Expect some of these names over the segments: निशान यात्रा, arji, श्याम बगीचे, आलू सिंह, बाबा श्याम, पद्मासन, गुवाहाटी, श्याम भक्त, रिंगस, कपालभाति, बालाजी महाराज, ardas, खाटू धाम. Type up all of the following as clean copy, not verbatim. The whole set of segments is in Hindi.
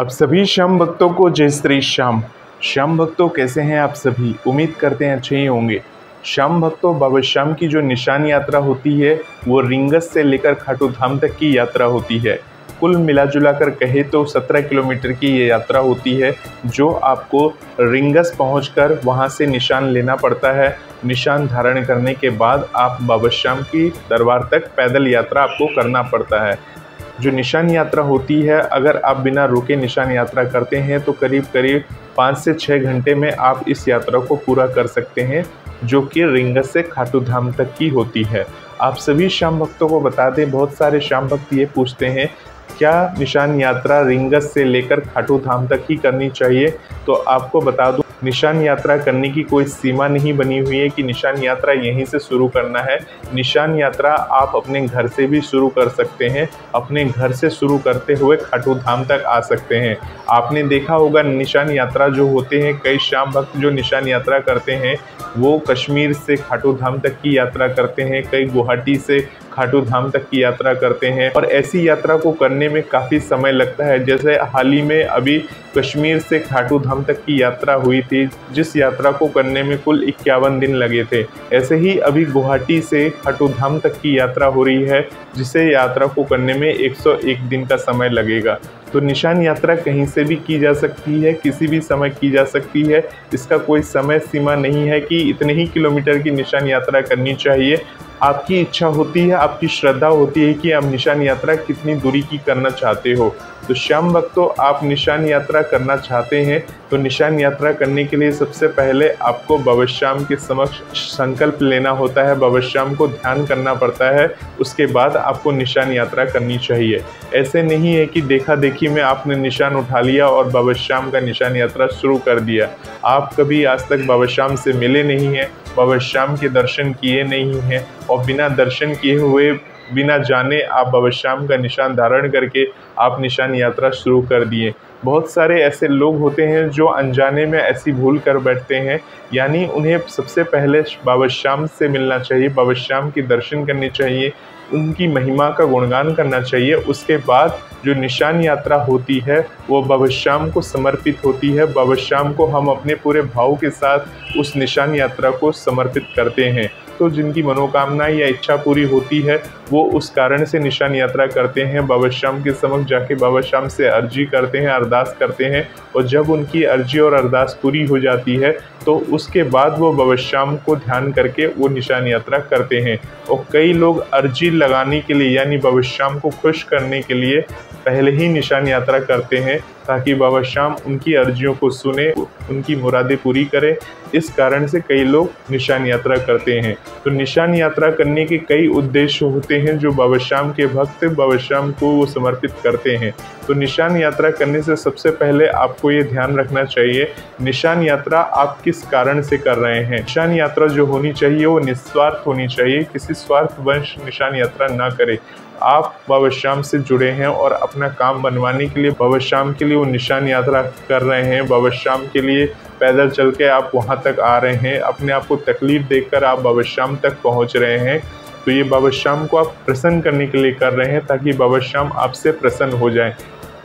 अब सभी श्याम भक्तों को जय श्री श्याम। श्याम भक्तों कैसे हैं आप सभी? उम्मीद करते हैं अच्छे ही होंगे। श्याम भक्तों, बाबा श्याम की जो निशान यात्रा होती है वो रिंगस से लेकर खाटू धाम तक की यात्रा होती है। कुल मिलाजुला कर कहे तो 17 किलोमीटर की ये यात्रा होती है, जो आपको रिंगस पहुंचकर वहां से निशान लेना पड़ता है। निशान धारण करने के बाद आप बाबा श्याम की दरबार तक पैदल यात्रा आपको करना पड़ता है। जो निशान यात्रा होती है, अगर आप बिना रुके निशान यात्रा करते हैं तो करीब करीब 5 से 6 घंटे में आप इस यात्रा को पूरा कर सकते हैं, जो कि रिंगस से खाटू धाम तक की होती है। आप सभी श्याम भक्तों को बता दें, बहुत सारे श्याम भक्त ये पूछते हैं क्या निशान यात्रा रिंगस से लेकर खाटू धाम तक ही करनी चाहिए? तो आपको बता दूं, निशान यात्रा करने की कोई सीमा नहीं बनी हुई है कि निशान यात्रा यहीं से शुरू करना है। निशान यात्रा आप अपने घर से भी शुरू कर सकते हैं। अपने घर से शुरू करते हुए खाटू धाम तक आ सकते हैं। आपने देखा होगा निशान यात्रा जो होते हैं, कई श्याम भक्त जो निशान यात्रा करते हैं वो कश्मीर से खाटू धाम तक की यात्रा करते हैं, कई गुवाहाटी से खाटू धाम तक की यात्रा करते हैं और ऐसी यात्रा को करने में काफ़ी समय लगता है। जैसे हाल ही में अभी कश्मीर से खाटू धाम तक की यात्रा हुई थी, जिस यात्रा को करने में कुल 51 दिन लगे थे। ऐसे ही अभी गुवाहाटी से खाटू धाम तक की यात्रा हो रही है, जिसे यात्रा को करने में 101 दिन का समय लगेगा। तो निशान यात्रा कहीं से भी की जा सकती है, किसी भी समय की जा सकती है। इसका कोई समय सीमा नहीं है कि इतने ही किलोमीटर की निशान यात्रा करनी चाहिए। आपकी इच्छा होती है, आपकी श्रद्धा होती है कि आप निशान यात्रा कितनी दूरी की करना चाहते हो। तो श्याम भक्तों, आप निशान यात्रा करना चाहते हैं तो निशान यात्रा करने के लिए सबसे पहले आपको बाबा श्याम के समक्ष संकल्प लेना होता है, बाबा श्याम को ध्यान करना पड़ता है, उसके बाद आपको निशान यात्रा करनी चाहिए। ऐसे नहीं है कि देखा देखी में आपने निशान उठा लिया और बाबा श्याम का निशान यात्रा शुरू कर दिया। आप कभी आज तक बाबा श्याम से मिले नहीं हैं, बाबा श्याम के दर्शन किए नहीं हैं और बिना दर्शन किए हुए, बिना जाने आप बाबा श्याम का निशान धारण करके आप निशान यात्रा शुरू कर दिए। बहुत सारे ऐसे लोग होते हैं जो अनजाने में ऐसी भूल कर बैठते हैं, यानी उन्हें सबसे पहले बाबा श्याम से मिलना चाहिए, बाबा श्याम के दर्शन करने चाहिए, उनकी महिमा का गुणगान करना चाहिए। उसके बाद जो निशान यात्रा होती है वो बाबा श्याम को समर्पित होती है। बाबा श्याम को हम अपने पूरे भाव के साथ उस निशान यात्रा को समर्पित करते हैं। तो जिनकी मनोकामना या इच्छा पूरी होती है वो उस कारण से निशान यात्रा करते हैं, बाबा श्याम के समक्ष जाके बाबा श्याम से अर्जी करते हैं, अरदास करते हैं और जब उनकी अर्जी और अरदास पूरी हो जाती है तो उसके बाद वो बाबा श्याम को ध्यान करके वो निशान यात्रा करते हैं। और कई लोग अर्जी लगाने के लिए, यानी बाबा श्याम को खुश करने के लिए पहले ही निशान यात्रा करते हैं, ताकि बाबा श्याम उनकी अर्जियों को सुने, उनकी मुरादें पूरी करें। इस कारण से कई लोग निशान यात्रा करते हैं। तो निशान यात्रा करने के कई उद्देश्य होते हैं जो बाबा श्याम के भक्त बाबा श्याम को वो समर्पित करते हैं। तो निशान यात्रा करने से सबसे पहले आपको ये ध्यान रखना चाहिए, निशान यात्रा आप किस कारण से कर रहे हैं। निशान यात्रा जो होनी चाहिए वो निस्वार्थ होनी चाहिए, किसी स्वार्थवश निशान यात्रा ना करें। आप बाबा श्याम से जुड़े हैं और अपना काम बनवाने के लिए बाबा श्याम के लिए वो निशान यात्रा कर रहे हैं, बाबा श्याम के लिए पैदल चल के आप वहाँ तक आ रहे हैं, अपने आप को तकलीफ देखकर आप बाबा श्याम तक पहुँच रहे हैं। तो ये बाबा श्याम को आप प्रसन्न करने के लिए कर रहे हैं, ताकि बाबा श्याम आपसे प्रसन्न हो जाएं।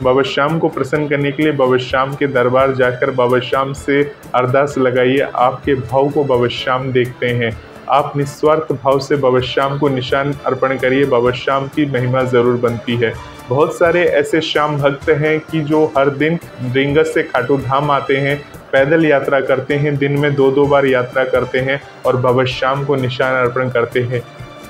बाबा श्याम को प्रसन्न करने के लिए बाबा श्याम के दरबार जाकर बाबा श्याम से अरदास लगाइए। आपके भाव को बाबा श्याम देखते हैं, आप निस्वार्थ भाव से बाबा श्याम को निशान अर्पण करिए, बाबा श्याम की महिमा ज़रूर बनती है। बहुत सारे ऐसे श्याम भक्त हैं कि जो हर दिन रिंगस से खाटू धाम आते हैं, पैदल यात्रा करते हैं, दिन में 2-2 बार यात्रा करते हैं और बाबा श्याम को निशान अर्पण करते हैं।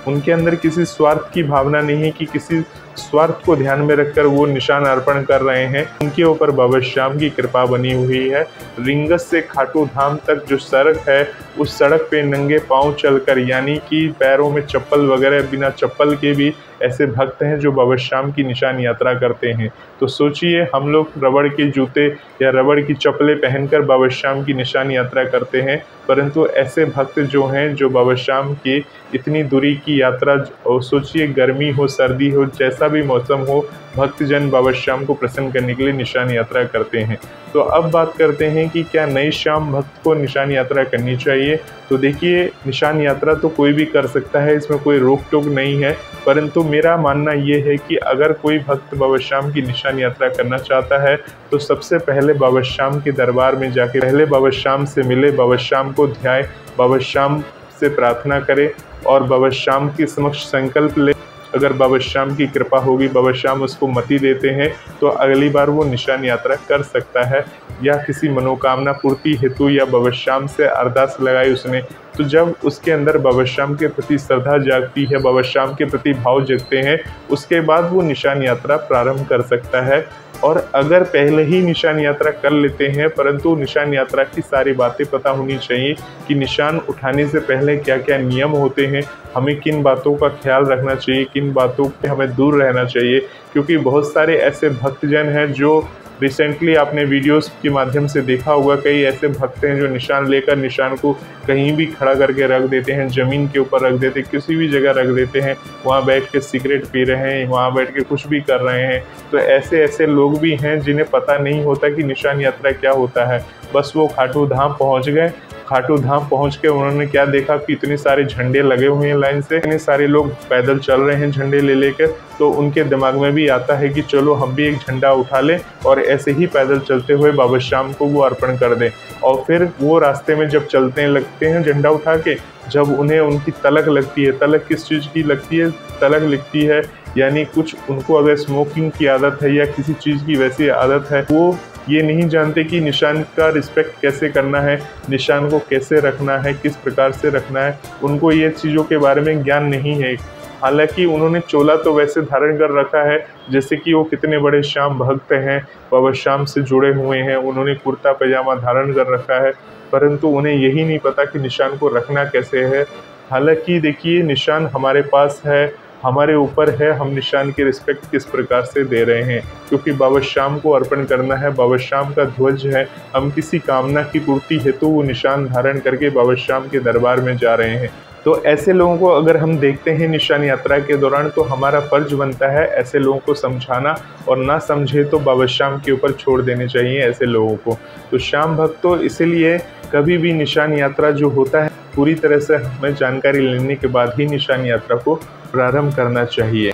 उनके अंदर किसी स्वार्थ की भावना नहीं है कि किसी स्वार्थ को ध्यान में रखकर वो निशान अर्पण कर रहे हैं। उनके ऊपर बाबा श्याम की कृपा बनी हुई है। रिंगस से खाटू धाम तक जो सड़क है, उस सड़क पे नंगे पांव चलकर, यानी कि पैरों में चप्पल वगैरह बिना चप्पल के भी ऐसे भक्त हैं जो बाबा श्याम की निशान यात्रा करते हैं। तो सोचिए, हम लोग रबड़ के जूते या रबड़ की चप्पलें पहनकर बाबा श्याम की निशान यात्रा करते हैं, परंतु ऐसे भक्त जो हैं जो बाबा श्याम की इतनी दूरी की यात्रा, सोचिए गर्मी हो सर्दी हो, जैसा जैसा भी मौसम हो, भक्तजन बाबा श्याम को प्रसन्न करने के लिए निशान यात्रा करते हैं। तो अब बात करते हैं कि क्या नए श्याम भक्त को निशान यात्रा करनी चाहिए। तो देखिए, निशान यात्रा तो कोई भी कर सकता है, इसमें कोई रोक टोक नहीं है, परंतु मेरा मानना ये है कि अगर कोई भक्त बाबा श्याम की निशान यात्रा करना चाहता है तो सबसे पहले बाबा श्याम के दरबार में जाके पहले बाबा श्याम से मिले, बाबा श्याम को ध्याए, बाबा श्याम से प्रार्थना करे और बाबा श्याम के समक्ष संकल्प ले। अगर बाबा श्याम की कृपा होगी, बाबा श्याम उसको मति देते हैं, तो अगली बार वो निशान यात्रा कर सकता है। या किसी मनोकामना पूर्ति हेतु या बाबा श्याम से अरदास लगाई उसने, तो जब उसके अंदर बाबा श्याम के प्रति श्रद्धा जागती है, बाबा श्याम के प्रति भाव जगते हैं, उसके बाद वो निशान यात्रा प्रारंभ कर सकता है। और अगर पहले ही निशान यात्रा कर लेते हैं, परंतु निशान यात्रा की सारी बातें पता होनी चाहिए कि निशान उठाने से पहले क्या क्या नियम होते हैं, हमें किन बातों का ख्याल रखना चाहिए, किन बातों से हमें दूर रहना चाहिए। क्योंकि बहुत सारे ऐसे भक्तजन हैं जो रिसेंटली आपने वीडियोस के माध्यम से देखा होगा, कई ऐसे भक्त हैं जो निशान लेकर निशान को कहीं भी खड़ा करके रख देते हैं, ज़मीन के ऊपर रख देते हैं, किसी भी जगह रख देते हैं, वहाँ बैठ के सिगरेट पी रहे हैं, वहाँ बैठ के कुछ भी कर रहे हैं। तो ऐसे ऐसे लोग भी हैं जिन्हें पता नहीं होता कि निशान यात्रा क्या होता है। बस वो खाटू धाम पहुँच गए, खाटू धाम पहुँच के उन्होंने क्या देखा कि इतने सारे झंडे लगे हुए हैं, लाइन से इतने सारे लोग पैदल चल रहे हैं झंडे ले लेकर, तो उनके दिमाग में भी आता है कि चलो हम भी एक झंडा उठा लें और ऐसे ही पैदल चलते हुए बाबा श्याम को वो अर्पण कर दें। और फिर वो रास्ते में जब चलते लगते हैं झंडा उठा के, जब उन्हें उनकी तलक लगती है, तलक किस चीज़ की लगती है, तलक लिखती है, यानी कुछ उनको अगर स्मोकिंग की आदत है या किसी चीज़ की वैसी आदत है, वो ये नहीं जानते कि निशान का रिस्पेक्ट कैसे करना है, निशान को कैसे रखना है, किस प्रकार से रखना है, उनको ये चीज़ों के बारे में ज्ञान नहीं है। हालांकि उन्होंने चोला तो वैसे धारण कर रखा है जैसे कि वो कितने बड़े श्याम भक्त हैं, बाबा श्याम से जुड़े हुए हैं, उन्होंने कुर्ता पैजामा धारण कर रखा है, परंतु उन्हें यही नहीं पता कि निशान को रखना कैसे है। हालांकि देखिए, निशान हमारे पास है, हमारे ऊपर है, हम निशान की रिस्पेक्ट किस प्रकार से दे रहे हैं, क्योंकि बाबा श्याम को अर्पण करना है, बाबा श्याम का ध्वज है। हम किसी कामना की पूर्ति हेतु वो निशान धारण करके बाबा श्याम के दरबार में जा रहे हैं। तो ऐसे लोगों को अगर हम देखते हैं निशान यात्रा के दौरान, तो हमारा फर्ज बनता है ऐसे लोगों को समझाना, और ना समझे तो बाबा श्याम के ऊपर छोड़ देने चाहिए ऐसे लोगों को। तो श्याम भक्तों, इसीलिए कभी भी निशान यात्रा जो होता है, पूरी तरह से हमें जानकारी लेने के बाद ही निशान यात्रा को प्रारंभ करना चाहिए।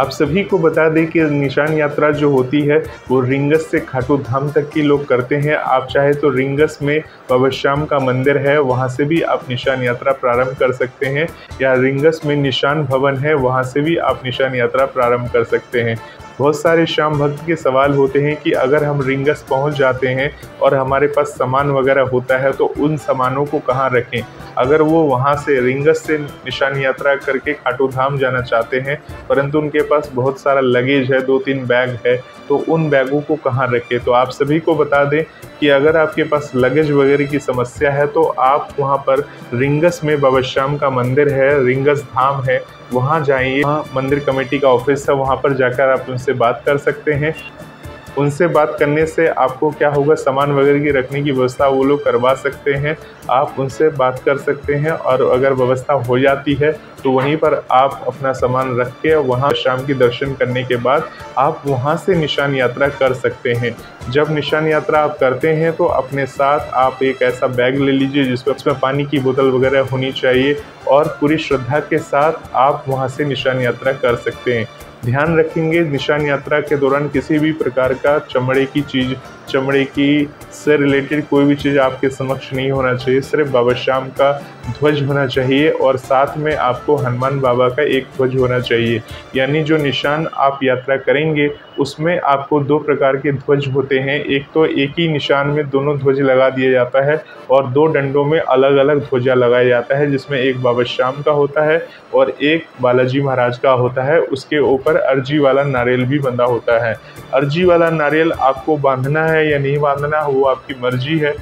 आप सभी को बता दें कि निशान यात्रा जो होती है वो रिंगस से खाटू धाम तक की लोग करते हैं। आप चाहे तो रिंगस में बाबा श्याम का मंदिर है, वहाँ से भी आप निशान यात्रा प्रारंभ कर सकते हैं, या रिंगस में निशान भवन है, वहाँ से भी आप निशान यात्रा प्रारंभ कर सकते हैं। बहुत सारे श्याम भक्त के सवाल होते हैं कि अगर हम रिंगस पहुंच जाते हैं और हमारे पास सामान वगैरह होता है तो उन सामानों को कहां रखें। अगर वो वहां से रिंगस से निशान यात्रा करके खाटू धाम जाना चाहते हैं, परंतु उनके पास बहुत सारा लगेज है, 2-3 बैग है, तो उन बैगों को कहां रखें। तो आप सभी को बता दें कि अगर आपके पास लगेज वगैरह की समस्या है तो आप वहाँ पर रिंगस में बाबा श्याम का मंदिर है, रिंगस धाम है, वहाँ जाइए। मंदिर कमेटी का ऑफिस है, वहाँ पर जाकर आप उनसे बात कर सकते हैं। उनसे बात करने से आपको क्या होगा, सामान वगैरह की रखने की व्यवस्था वो लोग करवा सकते हैं, आप उनसे बात कर सकते हैं। और अगर व्यवस्था हो जाती है तो वहीं पर आप अपना सामान रख के वहाँ शाम के दर्शन करने के बाद आप वहाँ से निशान यात्रा कर सकते हैं। जब निशान यात्रा आप करते हैं तो अपने साथ आप एक ऐसा बैग ले लीजिए जिसमें पानी की बोतल वगैरह होनी चाहिए, और पूरी श्रद्धा के साथ आप वहाँ से निशान यात्रा कर सकते हैं। ध्यान रखेंगे, निशान यात्रा के दौरान किसी भी प्रकार का चमड़े की चीज़, चमड़े की से रिलेटेड कोई भी चीज़ आपके समक्ष नहीं होना चाहिए। सिर्फ बाबा श्याम का ध्वज होना चाहिए और साथ में आपको हनुमान बाबा का एक ध्वज होना चाहिए। यानी जो निशान आप यात्रा करेंगे उसमें आपको 2 प्रकार के ध्वज होते हैं, एक तो एक ही निशान में दोनों ध्वज लगा दिया जाता है और 2 डंडों में अलग अलग ध्वजा लगाया जाता है, जिसमें एक बाबा श्याम का होता है और एक बालाजी महाराज का होता है। उसके ऊपर अर्जी वाला नारियल भी बंधा होता है। अर्जी वाला नारियल आपको बांधना है या नहीं बांधना वो आपकी मर्जी है,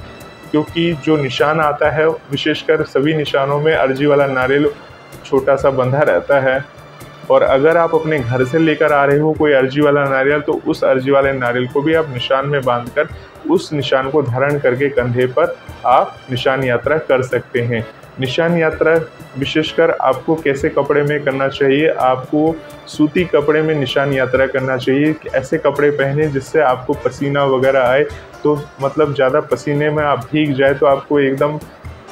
क्योंकि जो निशान आता है, विशेषकर सभी निशानों में अर्जी वाला नारियल छोटा सा बंधा रहता है। और अगर आप अपने घर से लेकर आ रहे हो कोई अर्जी वाला नारियल, तो उस अर्जी वाले नारियल को भी आप निशान में बांधकर उस निशान को धारण करके कंधे पर आप निशान यात्रा कर सकते हैं। निशान यात्रा विशेषकर आपको कैसे कपड़े में करना चाहिए, आपको सूती कपड़े में निशान यात्रा करना चाहिए कि ऐसे कपड़े पहने जिससे आपको पसीना वगैरह आए, तो मतलब ज़्यादा पसीने में आप भीग जाए तो आपको एकदम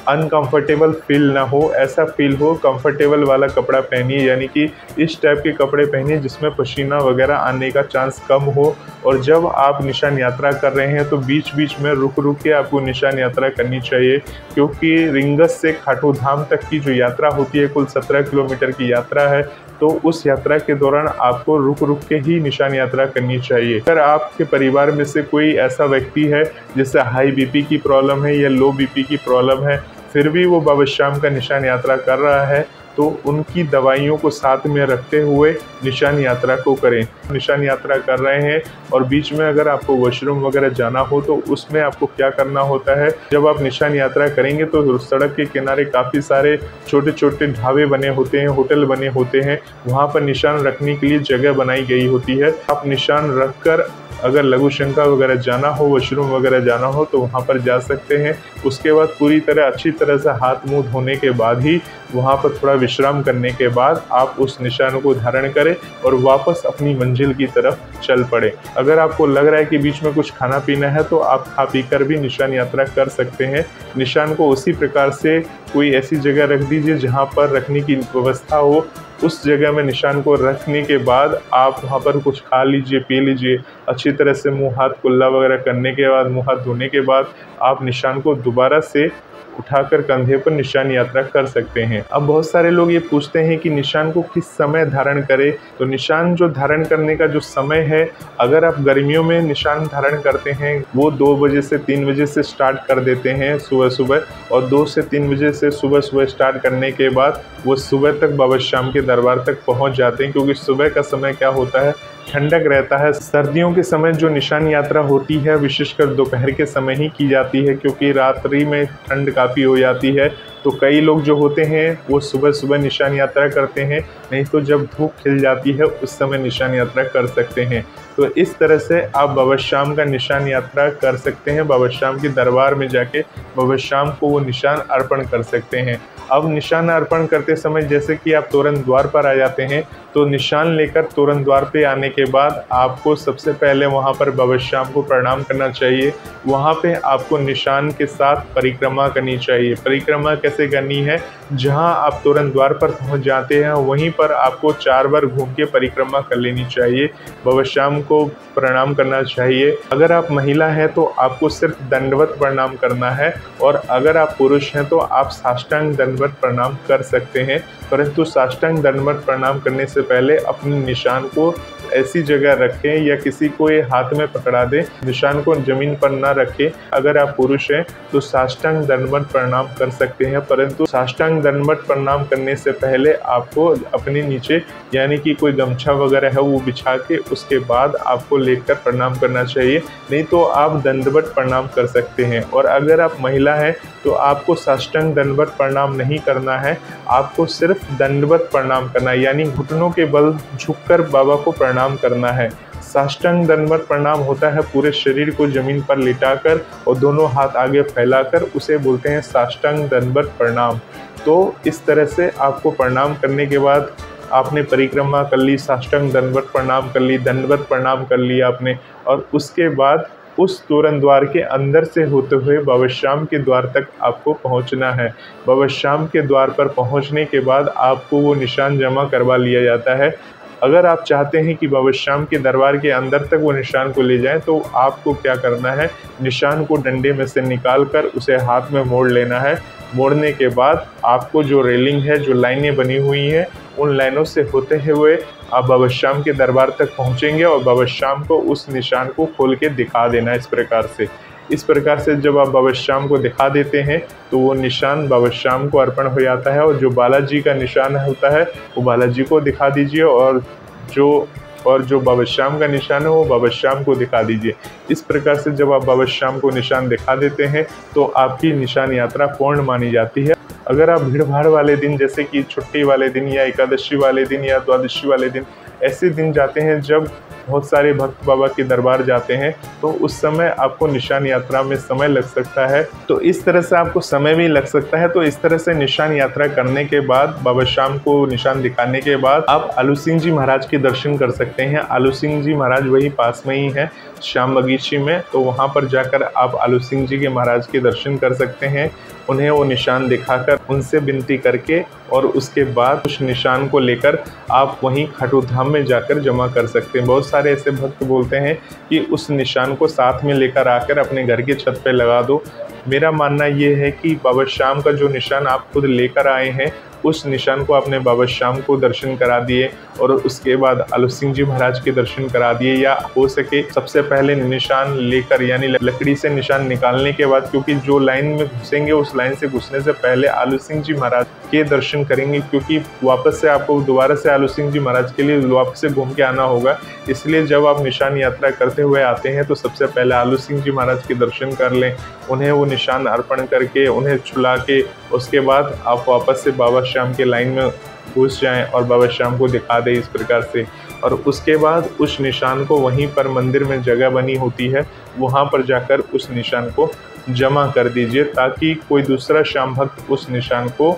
अनकंफर्टेबल फील ना हो, ऐसा फील हो। कंफर्टेबल वाला कपड़ा पहनिए, यानी कि इस टाइप के कपड़े पहनिए जिसमें पसीना वगैरह आने का चांस कम हो। और जब आप निशान यात्रा कर रहे हैं तो बीच बीच में रुक रुक के आपको निशान यात्रा करनी चाहिए, क्योंकि रिंगस से खाटू धाम तक की जो यात्रा होती है कुल 17 किलोमीटर की यात्रा है, तो उस यात्रा के दौरान आपको रुक रुक के ही निशान यात्रा करनी चाहिए। अगर आपके परिवार में से कोई ऐसा व्यक्ति है जिससे हाई बीपी की प्रॉब्लम है या लो बीपी की प्रॉब्लम है, फिर भी वो बाबा श्याम का निशान यात्रा कर रहा है, तो उनकी दवाइयों को साथ में रखते हुए निशान यात्रा को करें। निशान यात्रा कर रहे हैं और बीच में अगर आपको वॉशरूम वगैरह जाना हो तो उसमें आपको क्या करना होता है, जब आप निशान यात्रा करेंगे तो सड़क के किनारे काफ़ी सारे छोटे छोटे ढाबे बने होते हैं, होटल बने होते हैं, वहाँ पर निशान रखने के लिए जगह बनाई गई होती है। आप निशान रख कर अगर लघुशंका वगैरह जाना हो, वॉशरूम वगैरह जाना हो तो वहाँ पर जा सकते हैं। उसके बाद पूरी तरह अच्छी तरह से हाथ मुँह धोने के बाद ही वहाँ पर थोड़ा विश्राम करने के बाद आप उस निशान को धारण करें और वापस अपनी मंजिल की तरफ चल पड़े। अगर आपको लग रहा है कि बीच में कुछ खाना पीना है तो आप खा पी कर भी निशान यात्रा कर सकते हैं। निशान को उसी प्रकार से कोई ऐसी जगह रख दीजिए जहाँ पर रखने की व्यवस्था हो, उस जगह में निशान को रखने के बाद आप वहाँ पर कुछ खा लीजिए, पी लीजिए, अच्छी तरह से मुंह हाथ कुल्ला वगैरह करने के बाद, मुंह हाथ धोने के बाद आप निशान को दोबारा से उठाकर कंधे पर निशान यात्रा कर सकते हैं। अब बहुत सारे लोग ये पूछते हैं कि निशान को किस समय धारण करें, तो निशान जो धारण करने का जो समय है, अगर आप गर्मियों में निशान धारण करते हैं वो 2 बजे से 3 बजे से स्टार्ट कर देते हैं सुबह सुबह, और 2 से 3 बजे से सुबह सुबह स्टार्ट करने के बाद वो सुबह तक बाबा श्याम के दरबार तक पहुँच जाते हैं, क्योंकि सुबह का समय क्या होता है, ठंडक रहता है। सर्दियों के समय जो निशान यात्रा होती है विशेषकर दोपहर के समय ही की जाती है, क्योंकि रात्रि में ठंड काफ़ी हो जाती है, तो कई लोग जो होते हैं वो सुबह सुबह निशान यात्रा करते हैं, नहीं तो जब धूप खिल जाती है उस समय निशान यात्रा कर सकते हैं। तो इस तरह से आप बाबा श्याम का निशान यात्रा कर सकते हैं, बाबा श्याम के दरबार में जाके बाबा श्याम को वो निशान अर्पण कर सकते हैं। अब निशान अर्पण करते समय जैसे कि आप तोरण द्वार पर आ जाते हैं, तो निशान लेकर तोरण द्वार पे आने के बाद आपको सबसे पहले वहाँ पर बाबा श्याम को प्रणाम करना चाहिए। वहाँ पे आपको निशान के साथ परिक्रमा करनी चाहिए। परिक्रमा कैसे करनी है, जहाँ आप तोरण द्वार पर पहुँच जाते हैं वहीं पर आपको 4 बार घूम के परिक्रमा कर लेनी चाहिए, बाबा श्याम को प्रणाम करना चाहिए। अगर आप महिला हैं तो आपको सिर्फ दंडवत प्रणाम करना है, और अगर आप पुरुष हैं तो आप साष्टांग दंडवत प्रणाम कर सकते हैं, परंतु साष्टांग दंडवत प्रणाम करने से पहले अपने निशान को ऐसी जगह रखें या किसी को ये हाथ में पकड़ा दें, निशान को जमीन पर ना रखें। अगर आप पुरुष हैं तो साष्टांग दंडवत प्रणाम कर सकते हैं, परंतु साष्टांग दंडवत प्रणाम करने से पहले आपको अपने नीचे यानी कि कोई गमछा वगैरह है वो बिछा के उसके बाद आपको लेकर प्रणाम करना चाहिए, नहीं तो आप दंडवत प्रणाम कर सकते हैं। और अगर आप महिला हैं तो आपको साष्टांग दंडवत प्रणाम नहीं करना है, आपको सिर्फ दंडवत प्रणाम करना है, यानी घुटनों के बल झुककर बाबा को प्रणाम करना है। साष्टांग दंडवत प्रणाम होता है पूरे शरीर को जमीन पर लिटाकर और दोनों हाथ आगे फैलाकर, उसे बोलते हैं साष्टांग दंडवत प्रणाम। तो इस तरह से आपको प्रणाम करने के बाद आपने परिक्रमा कर ली, साष्टांग दंडवत प्रणाम कर ली, दंडवत प्रणाम कर लिया आपने, और उसके बाद उस तोरण द्वार के अंदर से होते हुए बाबा श्याम के द्वार तक आपको पहुंचना है। बाबा श्याम के द्वार पर पहुंचने के बाद आपको वो निशान जमा करवा लिया जाता है। अगर आप चाहते हैं कि बाबा श्याम के दरबार के अंदर तक वो निशान को ले जाएं, तो आपको क्या करना है, निशान को डंडे में से निकाल कर उसे हाथ में मोड़ लेना है। मोड़ने के बाद आपको जो रेलिंग है, जो लाइनें बनी हुई हैं, उन लाइनों से होते हुए आप बाबा श्याम के दरबार तक पहुँचेंगे और बाबा श्याम को उस निशान को खोल के दिखा देना है। इस प्रकार से जब आप बाबा श्याम को दिखा देते हैं तो वो निशान बाबा श्याम को अर्पण हो जाता है, और जो बालाजी का निशान होता है वो बालाजी को दिखा दीजिए, और जो बाबा श्याम का निशान है वो बाबा श्याम को दिखा दीजिए। इस प्रकार से जब आप बाबा श्याम को निशान दिखा देते हैं तो आपकी निशान यात्रा पूर्ण मानी जाती है। अगर आप भीड़ भाड़ वाले दिन, जैसे कि छुट्टी वाले दिन या एकादशी वाले दिन या द्वादशी वाले दिन, ऐसे दिन जाते हैं जब बहुत सारे भक्त बाबा के दरबार जाते हैं तो उस समय आपको निशान यात्रा में समय लग सकता है, तो इस तरह से आपको समय भी लग सकता है। तो इस तरह से निशान यात्रा करने के बाद, बाबा श्याम को निशान दिखाने के बाद आप आलू सिंह जी महाराज के दर्शन कर सकते हैं। आलू सिंह जी महाराज वही पास में ही है श्याम बगीचे में, तो वहाँ पर जाकर आप आलू सिंह जी के महाराज के दर्शन कर सकते हैं। उन्हें वो निशान दिखाकर, उनसे विनती करके और उसके बाद उस निशान को लेकर आप वहीं खाटू धाम में जाकर जमा कर सकते हैं। बहुत सारे ऐसे भक्त बोलते हैं कि उस निशान को साथ में लेकर आकर अपने घर के छत पे लगा दो। मेरा मानना ये है कि बाबा श्याम का जो निशान आप खुद लेकर आए हैं, उस निशान को आपने बाबा श्याम को दर्शन करा दिए और उसके बाद आलू सिंह जी महाराज के दर्शन करा दिए, या हो सके सबसे पहले निशान लेकर यानी लकड़ी से निशान निकालने के बाद, क्योंकि जो लाइन में घुसेंगे उस लाइन से घुसने से पहले आलू सिंह जी महाराज के दर्शन करेंगे, क्योंकि वापस से आपको दोबारा से आलू सिंह जी महाराज के लिए वापस से घूम के आना होगा। इसलिए जब आप निशान यात्रा करते हुए आते हैं तो सबसे पहले आलू सिंह जी महाराज के दर्शन कर लें, उन्हें वो निशान अर्पण करके, उन्हें छुला के, उसके बाद आप वापस से बाबा श्याम के लाइन में घुस जाएं और बाबा श्याम को दिखा दें इस प्रकार से। और उसके बाद उस निशान को वहीं पर मंदिर में जगह बनी होती है, वहां पर जाकर उस निशान को जमा कर दीजिए ताकि कोई दूसरा श्याम भक्त उस निशान को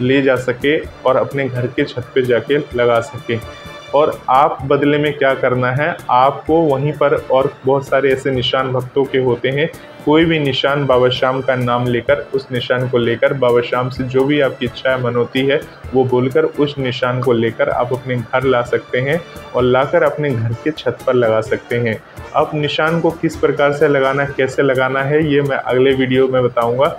ले जा सके और अपने घर के छत पे जाके लगा सके। और आप बदले में क्या करना है, आपको वहीं पर, और बहुत सारे ऐसे निशान भक्तों के होते हैं, कोई भी निशान बाबा श्याम का नाम लेकर, उस निशान को लेकर बाबा श्याम से जो भी आपकी इच्छा मन होती है वो बोलकर उस निशान को लेकर आप अपने घर ला सकते हैं और लाकर अपने घर के छत पर लगा सकते हैं। अब निशान को किस प्रकार से लगाना, कैसे लगाना है, ये मैं अगले वीडियो में बताऊँगा।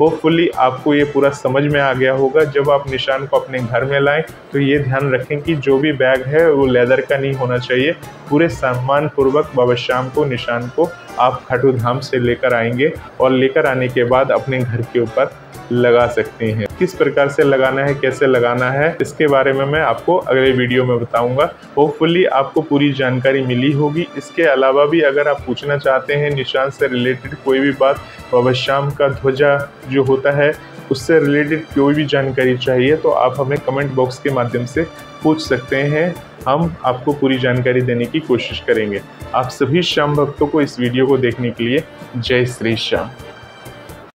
होपफुली आपको ये पूरा समझ में आ गया होगा। जब आप निशान को अपने घर में लाएं तो ये ध्यान रखें कि जो भी बैग है वो लेदर का नहीं होना चाहिए। पूरे सम्मानपूर्वक बाबा श्याम को, निशान को आप खाटू धाम से लेकर आएंगे और लेकर आने के बाद अपने घर के ऊपर लगा सकते हैं। किस प्रकार से लगाना है, कैसे लगाना है, इसके बारे में मैं आपको अगले वीडियो में बताऊंगा। होपफुली आपको पूरी जानकारी मिली होगी। इसके अलावा भी अगर आप पूछना चाहते हैं निशान से रिलेटेड कोई भी बात, बाबा श्याम का ध्वजा जो होता है उससे रिलेटेड कोई भी जानकारी चाहिए तो आप हमें कमेंट बॉक्स के माध्यम से पूछ सकते हैं। हम आपको पूरी जानकारी देने की कोशिश करेंगे। आप सभी श्याम भक्तों को इस वीडियो को देखने के लिए जय श्री श्याम।